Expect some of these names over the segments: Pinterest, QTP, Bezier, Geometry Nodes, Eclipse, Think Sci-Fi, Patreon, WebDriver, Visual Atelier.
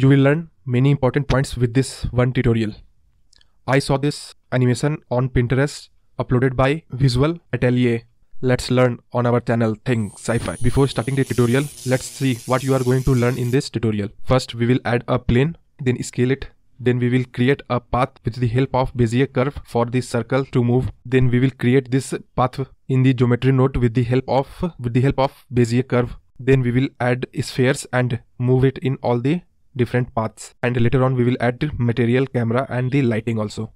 You will learn many important points with this one tutorial. I saw this animation on Pinterest uploaded by Visual Atelier. Let's learn on our channel Think Sci-Fi. Before starting the tutorial, let's see what you are going to learn in this tutorial. First, we will add a plane, then scale it. Then we will create a path with the help of Bezier curve for this circle to move. Then we will create this path in the geometry node with the help of Bezier curve. Then we will add spheres and move it in all the different paths. And later on we will add material, camera and the lighting also.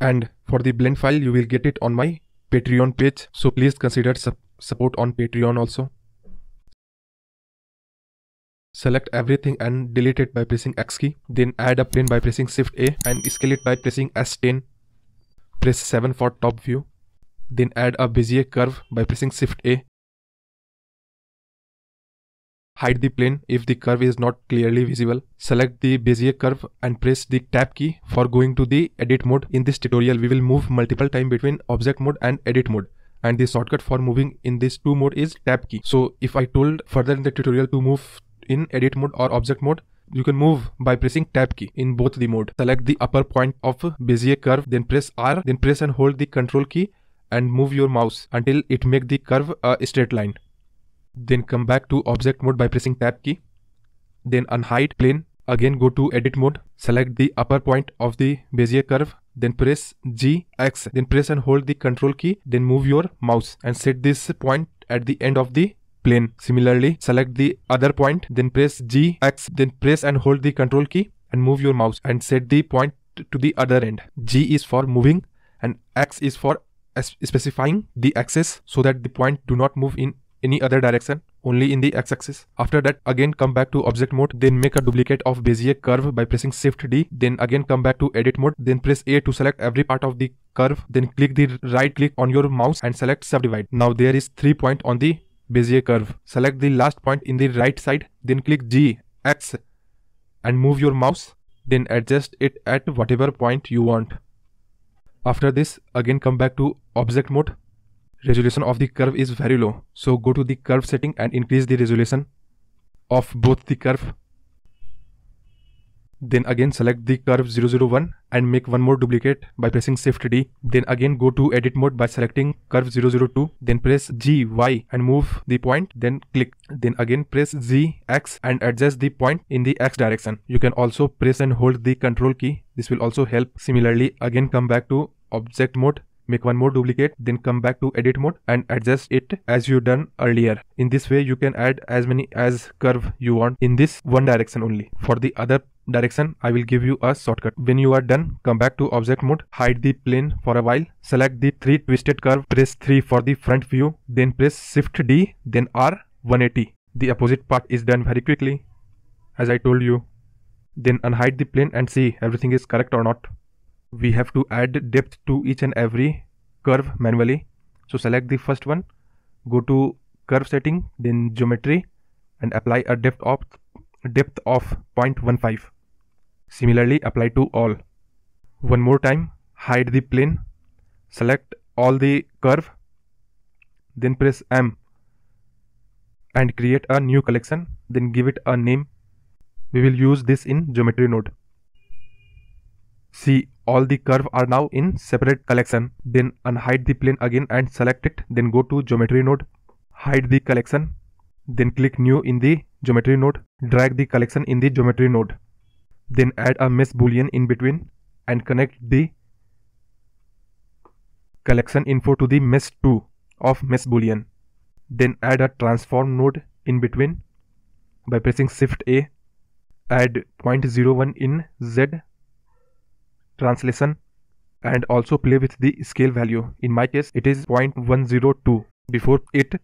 And for the blend file you will get it on my Patreon page. So please consider support on Patreon also. Select everything and delete it by pressing X key. Then add a plane by pressing Shift A and scale it by pressing S10. Press 7 for top view. Then add a Bezier curve by pressing Shift A. Hide the plane if the curve is not clearly visible. Select the Bezier curve and press the Tab key for going to the edit mode. In this tutorial, we will move multiple times between object mode and edit mode. And the shortcut for moving in these two modes is Tab key. So if I told further in the tutorial to move in edit mode or object mode, you can move by pressing Tab key in both the mode. Select the upper point of Bezier curve, then press R, then press and hold the Control key and move your mouse until it make the curve a straight line. Then come back to object mode by pressing Tab key. Then unhide plane, again go to edit mode, select the upper point of the Bezier curve, then press G, X, then press and hold the Control key, then move your mouse and set this point at the end of the plane. Similarly, select the other point, then press G, X, then press and hold the Control key and move your mouse and set the point to the other end. G is for moving and X is for specifying the axis so that the point do not move in any other direction, only in the X-axis. After that, again come back to object mode, then make a duplicate of Bezier curve by pressing Shift D, then again come back to edit mode, then press A to select every part of the curve, then click the right click on your mouse and select Subdivide. Now there is 3 points on the Bezier curve. Select the last point in the right side, then click G, X and move your mouse, then adjust it at whatever point you want. After this, again come back to object mode. Resolution of the curve is very low, so go to the curve setting and increase the resolution of both the curve. Then again select the curve 001 and make one more duplicate by pressing Shift D. Then again go to edit mode by selecting curve 002, then press G, Y and move the point, then click. Then again press Z, X and adjust the point in the X direction. You can also press and hold the Control key, this will also help. Similarly, again come back to object mode. Make one more duplicate, then come back to edit mode and adjust it as you done earlier. In this way you can add as many as curve you want in this one direction only. For the other direction I will give you a shortcut. When you are done, come back to object mode, hide the plane for a while, select the 3 twisted curve, press 3 for the front view, then press Shift D, then R, 180. The opposite part is done very quickly as I told you. Then unhide the plane and see everything is correct or not. We have to add depth to each and every curve manually. So select the first one, go to curve setting, then geometry and apply a depth of 0.15. Similarly apply to all. One more time, hide the plane, select all the curve, then press M and create a new collection, then give it a name. We will use this in geometry node. See, all the curves are now in separate collection. Then unhide the plane again and select it, then go to geometry node, hide the collection, then click new in the geometry node, drag the collection in the geometry node, then add a mesh boolean in between and connect the collection info to the mesh 2 of mesh boolean. Then add a transform node in between by pressing Shift A, add 0.01 in Z translation and also play with the scale value. In my case it is 0.102. Before it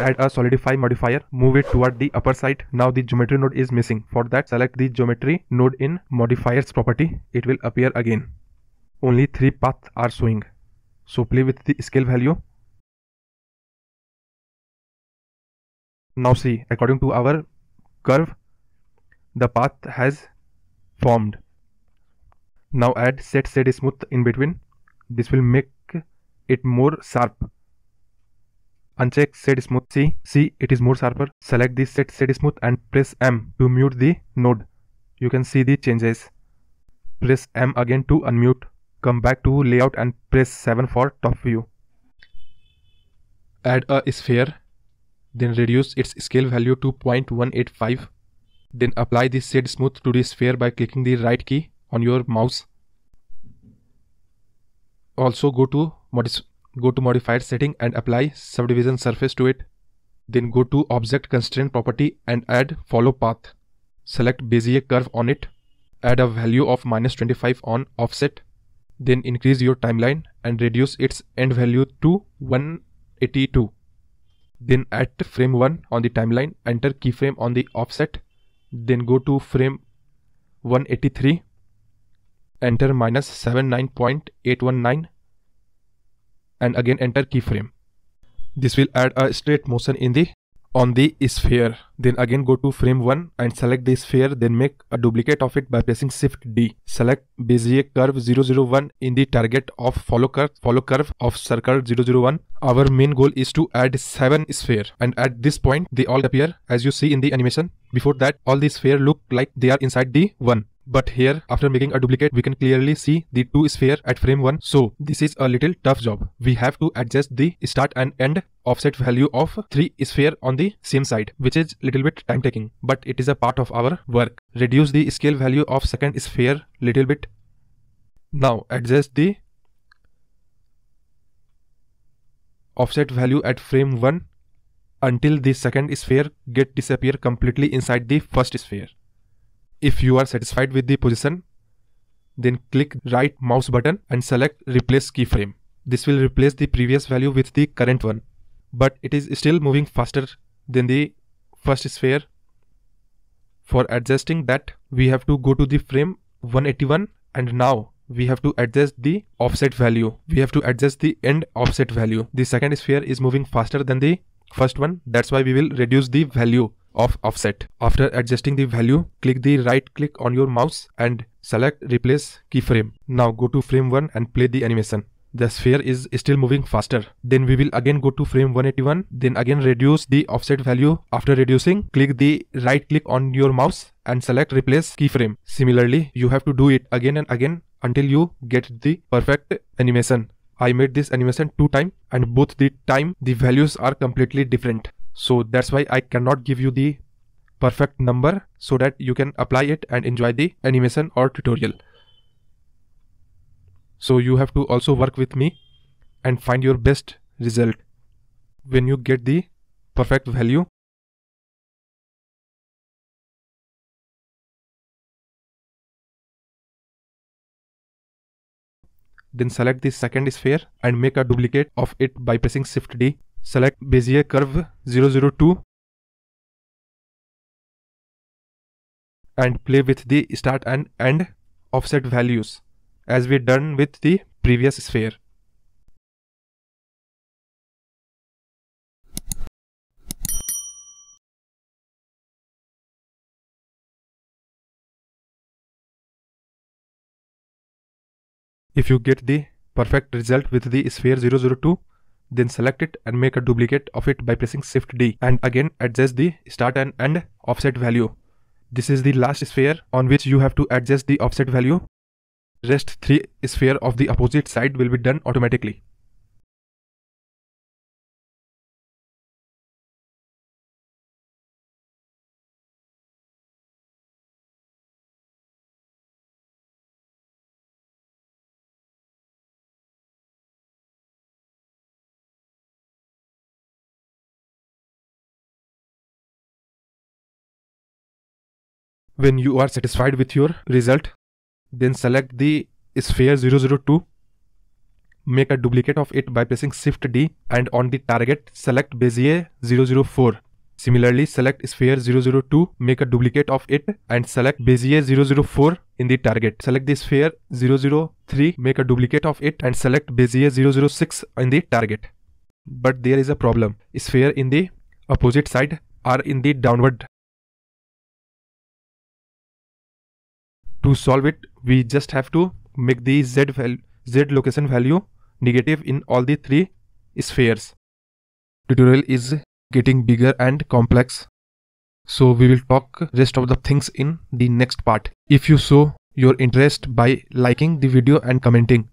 add a solidify modifier, move it toward the upper side. Now the geometry node is missing. For that, select the geometry node in modifiers property, it will appear again. Only 3 paths are showing, so play with the scale value. Now see, according to our curve the path has formed. Now add set smooth in between, this will make it more sharp. Uncheck set smooth. See, it is more sharper. Select the set smooth and press M to mute the node. You can see the changes. Press M again to unmute. Come back to layout and press 7 for top view. Add a sphere. Then reduce its scale value to 0.185. Then apply the shade smooth to the sphere by clicking the right key on your mouse. Also go to modifier setting and apply subdivision surface to it. Then go to object constraint property and add follow path. Select Bezier curve on it. Add a value of -25 on offset. Then increase your timeline and reduce its end value to 182. Then at frame 1 on the timeline, enter keyframe on the offset. Then go to frame 183. Enter -79.819 and again enter keyframe. This will add a straight motion on the sphere. Then again go to frame 1 and select the sphere, then make a duplicate of it by pressing Shift D. Select Bezier curve 001 in the target of follow curve of circle 001. Our main goal is to add 7 spheres, and at this point they all appear as you see in the animation. Before that, all the spheres look like they are inside the one. But here, after making a duplicate, we can clearly see the 2 spheres at frame 1. So this is a little tough job. We have to adjust the start and end offset value of 3 spheres on the same side, which is little bit time taking, but it is a part of our work. Reduce the scale value of second sphere little bit. Now adjust the offset value at frame 1 until the second sphere disappear completely inside the first sphere. If you are satisfied with the position, then click right mouse button and select replace keyframe. This will replace the previous value with the current one, but it is still moving faster than the first sphere. For adjusting that, we have to go to the frame 181 and now we have to adjust the offset value. We have to adjust the end offset value. The second sphere is moving faster than the first one, that's why we will reduce the value of offset. After adjusting the value, click the right click on your mouse and select replace keyframe. Now go to frame 1 and play the animation. The sphere is still moving faster. Then we will again go to frame 181, then again reduce the offset value. After reducing, click the right click on your mouse and select replace keyframe. Similarly, you have to do it again and again until you get the perfect animation. I made this animation 2 times and both the time the values are completely different. So that's why I cannot give you the perfect number so that you can apply it and enjoy the animation or tutorial. So you have to also work with me and find your best result. When you get the perfect value, then select the second sphere and make a duplicate of it by pressing Shift D. Select Bezier curve 002 and play with the start and end offset values as we done with the previous sphere. If you get the perfect result with the sphere 002, then select it and make a duplicate of it by pressing Shift D and again adjust the start and end offset value. This is the last sphere on which you have to adjust the offset value. Rest 3 spheres of the opposite side will be done automatically. When you are satisfied with your result, then select the sphere 002, make a duplicate of it by pressing Shift D and on the target select Bezier 004. Similarly, select sphere 002, make a duplicate of it and select Bezier 004 in the target. Select the sphere 003, make a duplicate of it and select Bezier 006 in the target. But there is a problem. Spheres in the opposite side are in the downward. To solve it, we just have to make the Z location value negative in all the 3 spheres. Tutorial is getting bigger and complex, So we will talk rest of the things in the next part. If you show your interest by liking the video and commenting,